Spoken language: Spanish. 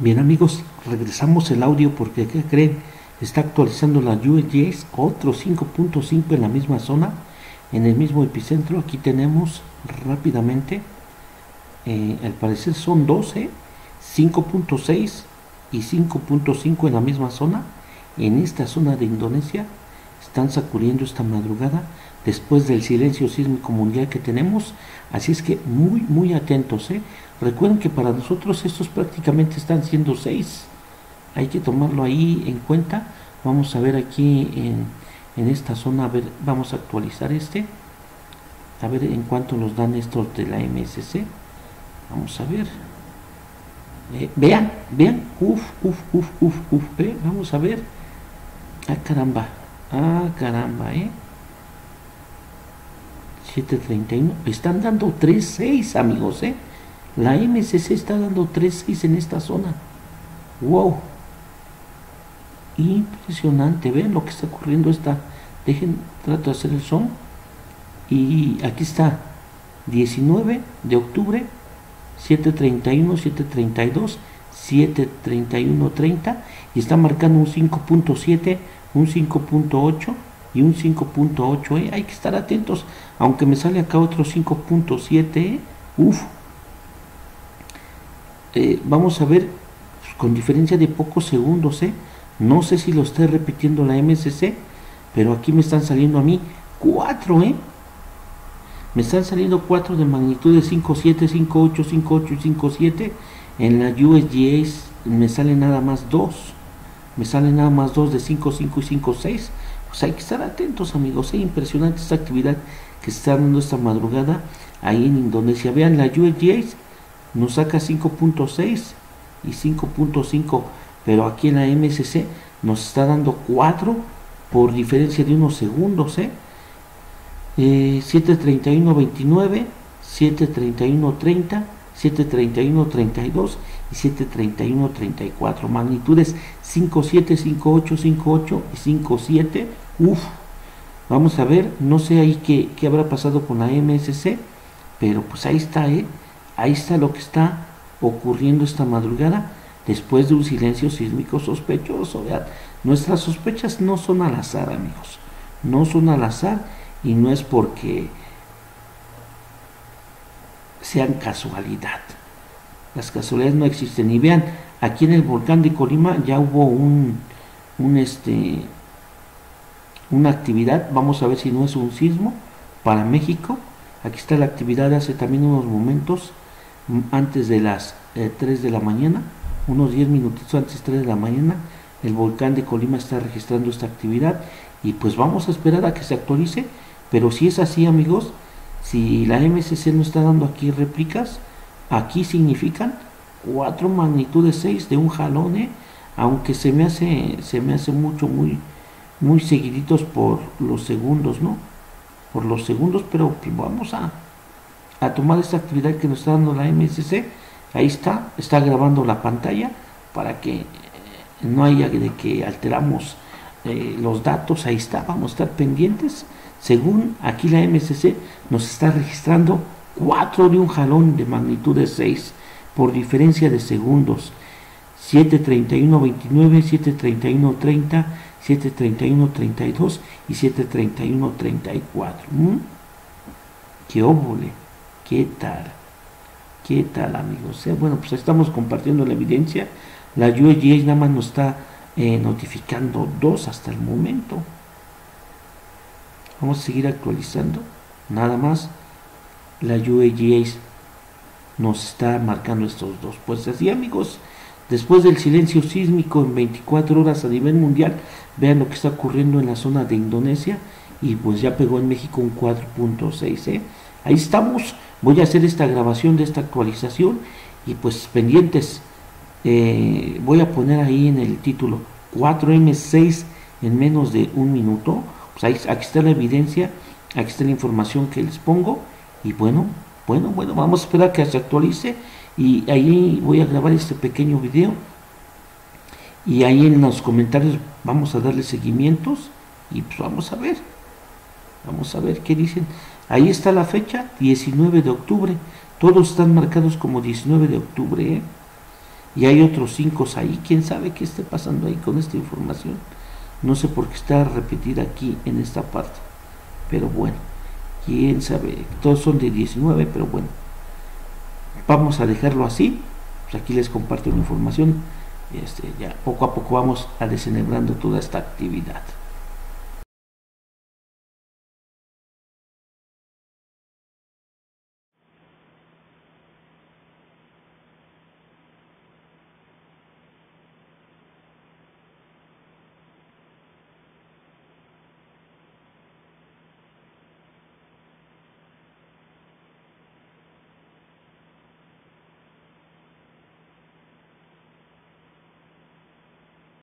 Bien amigos, regresamos el audio porque, ¿qué creen? Está actualizando la USGS otro 5.5 en la misma zona, en el mismo epicentro. Aquí tenemos rápidamente, al parecer son 12, 5.6 y 5.5 en la misma zona. En esta zona de Indonesia están sacudiendo esta madrugada después del silencio sísmico mundial que tenemos, así es que muy atentos, Recuerden que para nosotros estos prácticamente están siendo 6, hay que tomarlo ahí en cuenta. Vamos a ver aquí en esta zona, a ver, vamos a actualizar a ver en cuánto nos dan estos de la MSC. Vamos a ver, vean, vamos a ver, ah caramba, 7.31, están dando 3.6 amigos, la MCC está dando 3.6 en esta zona. Wow, impresionante. Vean lo que está ocurriendo. Trato de hacer el zoom y aquí está 19 de octubre, 7.31, 7.32, 7.31.30, y está marcando un 5.7, un 5.8 y un 5.8, Hay que estar atentos, aunque me sale acá otro 5.7, Vamos a ver, pues, con diferencia de pocos segundos, No sé si lo esté repitiendo la MCC, pero aquí me están saliendo a mí 4, me están saliendo 4 de magnitud de 5.7, 5.8, 5.8 y 5.7. En la USGS me salen nada más 2, de 5.5 y 5.6. Pues hay que estar atentos amigos, impresionante esta actividad que se está dando esta madrugada ahí en Indonesia. Vean, la USGS nos saca 5.6 y 5.5, pero aquí en la MSC nos está dando 4 por diferencia de unos segundos, 7.31.29, 7.31.30, 7.31.32 y 7.31.34, magnitudes 5.7, 5.8, 5.8 y 5.7. Vamos a ver, no sé ahí qué habrá pasado con la MSC, pero pues ahí está, ahí está lo que está ocurriendo esta madrugada después de un silencio sísmico sospechoso. Vean, nuestras sospechas no son al azar amigos, no son al azar y no es porque sean casualidad. Las casualidades no existen. Y vean, aquí en el volcán de Colima ya hubo una actividad. Vamos a ver si no es un sismo para México. Aquí está la actividad hace también unos momentos, antes de las 3 de la mañana, unos 10 minutitos antes de 3 de la mañana, el volcán de Colima está registrando esta actividad y pues vamos a esperar a que se actualice. Pero si es así amigos, si la MSC no está dando aquí réplicas, aquí significan 4 magnitudes 6 de un jalón, aunque se me hace mucho, muy seguiditos por los segundos, pero vamos a tomar esta actividad que nos está dando la MSC. Ahí está grabando la pantalla para que no haya de que alteramos los datos. Ahí está, vamos a estar pendientes. Según aquí la MSC nos está registrando 4 de un jalón de magnitud de 6 por diferencia de segundos, 7.31.29, 7.31.30, 7.31.32 y 7.31.34. ¡Qué óvole! ¿Qué tal amigos? Bueno, pues estamos compartiendo la evidencia. La USGS nada más nos está notificando 2 hasta el momento. Vamos a seguir actualizando. Nada más la USGS nos está marcando estos 2. Pues así amigos, después del silencio sísmico en 24 horas a nivel mundial, vean lo que está ocurriendo en la zona de Indonesia. Y pues ya pegó en México un 4.6, Ahí estamos. Voy a hacer esta grabación de esta actualización y pues pendientes. Voy a poner ahí en el título 4M6 en menos de un minuto. Pues aquí está la evidencia, aquí está la información que les pongo. Y bueno, vamos a esperar que se actualice y ahí voy a grabar este pequeño video y ahí en los comentarios vamos a darle seguimientos y pues vamos a ver qué dicen. Ahí está la fecha, 19 de octubre, todos están marcados como 19 de octubre, y hay otros 5 ahí. ¿Quién sabe qué esté pasando ahí con esta información? No sé por qué está repetida aquí en esta parte, pero bueno, quién sabe, todos son de 19, pero bueno, vamos a dejarlo así. Pues aquí les comparto la información, ya poco a poco vamos a desenhebrando toda esta actividad.